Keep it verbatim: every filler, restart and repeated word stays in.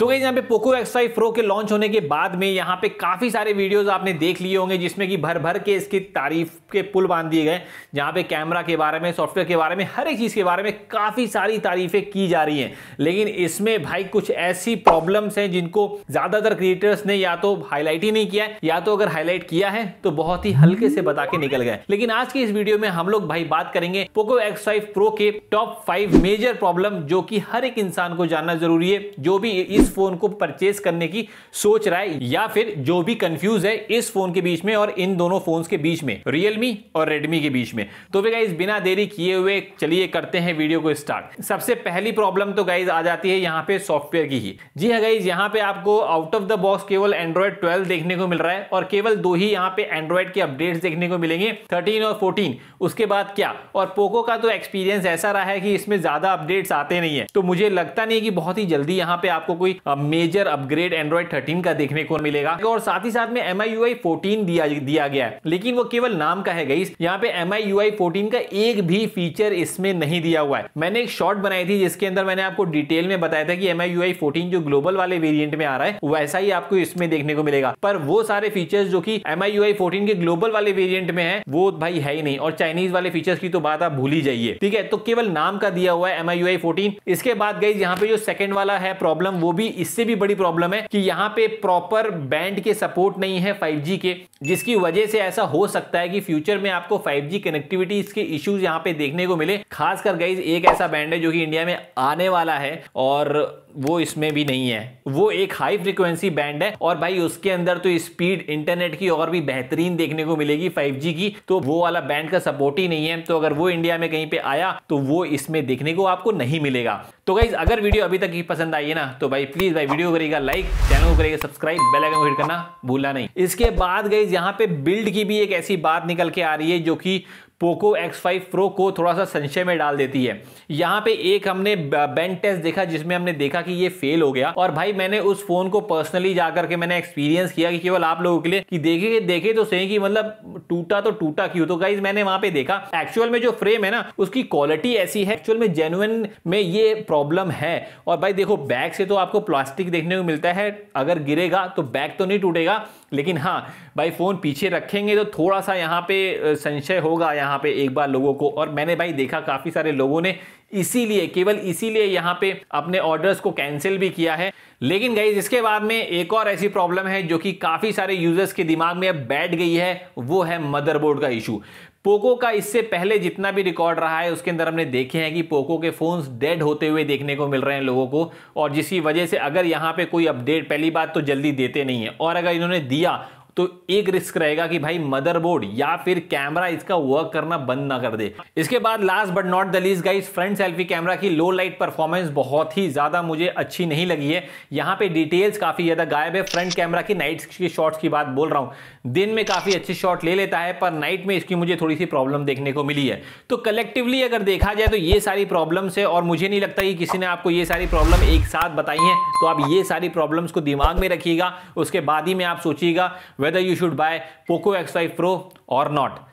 तो गाइस यहाँ पे पोको एक्स फाइव प्रो के लॉन्च होने के बाद में यहाँ पे काफ़ी सारे वीडियोस आपने देख लिए होंगे जिसमें कि भर भर के इसकी तारीफ के पुल बांध दिए गए, जहाँ पे कैमरा के बारे में, सॉफ्टवेयर के बारे में, हर एक चीज़ के बारे में काफ़ी सारी तारीफें की जा रही हैं। लेकिन इसमें भाई कुछ ऐसी प्रॉब्लम्स हैं जिनको ज़्यादातर क्रिएटर्स ने या तो हाईलाइट ही नहीं किया है, या तो अगर हाईलाइट किया है तो बहुत ही हल्के से बता के निकल गए। लेकिन आज की इस वीडियो में हम लोग भाई बात करेंगे पोको एक्स फाइव प्रो के टॉप फाइव मेजर प्रॉब्लम जो कि हर एक इंसान को जानना जरूरी है, जो भी इस फोन को परचेस करने की सोच रहा है या फिर जो भी कंफ्यूज है इस फोन के बीच में और इन दोनों फोन्स के बीच में, Realme और Redmi के बीच में। तो वे गाइस बिना देरी किए हुए चलिए करते हैं वीडियो को स्टार्ट। सबसे पहली प्रॉब्लम तो गाइस आ जाती है यहाँ पे सॉफ्टवेयर की ही। जी हाँ गाइस, यहाँ पे आपको आउट ऑफ द बॉक्स केवल एंड्रॉइड ट्वेल्व देखने को मिल रहा है और केवल दो ही यहाँ पे एंड्रॉइड के अपडेट्स देखने को मिलेंगे, थर्टीन और फोर्टीन। उसके बाद क्या, और पोको का तो एक्सपीरियंस ऐसा रहा है कि इसमें ज्यादा अपडेट्स आते नहीं है, तो मुझे लगता नहीं कि बहुत ही जल्दी यहाँ पे आपको कोई मेजर अपग्रेड एंड्रॉइड थर्टीन का देखने को मिलेगा। और साथ ही साथ में M I U I fourteen दिया दिया गया है, लेकिन वो केवल नाम का है गाइस। यहाँ पे M I U I fourteen का एक भी फीचर इसमें नहीं दिया हुआ है। मैंने एक शॉर्ट बनाई थी जिसके अंदर मैंने आपको डिटेल में बताया था कि M I U I fourteen जो ग्लोबल वाले वेरिएंट में आ रहा है वैसा ही आपको इसमें देखने को मिलेगा, पर वो सारे फीचर्स जो कि M I U I fourteen के ग्लोबल वाले वेरिएंट में है वो भाई है ही नहीं। और चाइनीज वाले फीचर्स की तो बात आप भूल ही जाइए, ठीक है। तो केवल नाम का दिया हुआ है M I U I fourteen. इसके बाद गाइस यहाँ पे जो सेकंड वाला है प्रॉब्लम, वो भी इससे भी बड़ी प्रॉब्लम है कि यहाँ पे प्रॉपर बैंड के सपोर्ट नहीं है फाइव जी के, जिसकी वजह से ऐसा हो सकता है कि फ्यूचर में आपको फाइव जी कनेक्टिविटी के इश्यूज यहाँ पे देखने को मिले। खासकर गाइस एक ऐसा बैंड है जो कि इंडिया में आने वाला है और वो इसमें भी नहीं है, वो एक हाई फ्रिक्वेंसी बैंड है और भाई उसके अंदर तो स्पीड इंटरनेट की और भी बेहतरीन देखने को मिलेगी फाइव जी की, तो वो वाला बैंड का सपोर्ट ही नहीं है। तो अगर वो इंडिया में कहीं पे आया तो वो इसमें देखने को आपको नहीं मिलेगा। तो गाइज अगर वीडियो अभी तक ही पसंद आई है ना तो भाई प्लीज भाई वीडियो करेगा लाइक, चैनल को करेगा सब्सक्राइब, बेल आइकन को हिट करना भूलना नहीं। इसके बाद गाइज यहाँ पे बिल्ड की भी एक ऐसी बात निकल के आ रही है जो कि पोको एक्स फाइव प्रो को थोड़ा सा संशय में डाल देती है। यहाँ पे एक हमने बैंड टेस्ट देखा जिसमें हमने देखा कि ये फेल हो गया, और भाई मैंने उस फोन को पर्सनली जाकर के मैंने एक्सपीरियंस किया कि केवल आप लोगों के लिए कि देखे देखे तो सही कि मतलब टूटा तो टूटा क्यों। तो गाइज मैंने वहां पे देखा एक्चुअल में जो फ्रेम है ना उसकी क्वालिटी ऐसी है, एक्चुअल में जेन्युइन में ये प्रॉब्लम है। और भाई देखो बैक से तो आपको प्लास्टिक देखने को मिलता है, अगर गिरेगा तो बैक तो नहीं टूटेगा, लेकिन हाँ भाई फोन पीछे रखेंगे तो थोड़ा सा यहाँ पे संशय होगा यहाँ पे एक बार लोगों को। और मैंने भाई देखा काफी सारे लोगों ने इसीलिए केवल इसीलिए यहाँ पे अपने ऑर्डर्स को कैंसिल भी किया है। लेकिन गाइज इसके बाद में एक और ऐसी प्रॉब्लम है जो कि काफी सारे यूजर्स के दिमाग में अब बैठ गई है, वो है मदरबोर्ड का इशू। पोको का इससे पहले जितना भी रिकॉर्ड रहा है उसके अंदर हमने देखे हैं कि पोको के फोन्स डेड होते हुए देखने को मिल रहे हैं लोगों को, और जिसकी वजह से अगर यहाँ पे कोई अपडेट पहली बात तो जल्दी देते नहीं है, और अगर इन्होंने दिया तो एक रिस्क रहेगा कि भाई मदरबोर्ड या फिर कैमरा इसका वर्क करना बंद ना कर दे। इसके बाद last but not the least guys, front selfie camera की लो लाइट परफॉर्मेंस बहुत ही ज्यादा मुझे अच्छी नहीं लगी है। यहाँ पे डिटेल्स काफी ज्यादा गायब है। फ्रंट कैमरा की नाइट के शॉट्स की बात बोल रहा हूँ, दिन में काफी अच्छे शॉट ले लेता है पर नाइट में इसकी मुझे थोड़ी सी प्रॉब्लम देखने को मिली है। तो कलेक्टिवली अगर देखा जाए तो ये सारी प्रॉब्लम्स है, और मुझे नहीं लगता कि किसी ने आपको ये सारी प्रॉब्लम एक साथ बताई है, तो आप ये सारी प्रॉब्लम्स को दिमाग में रखिएगा, उसके बाद ही में आप सोचिएगा whether you should buy Poco X five Pro or not।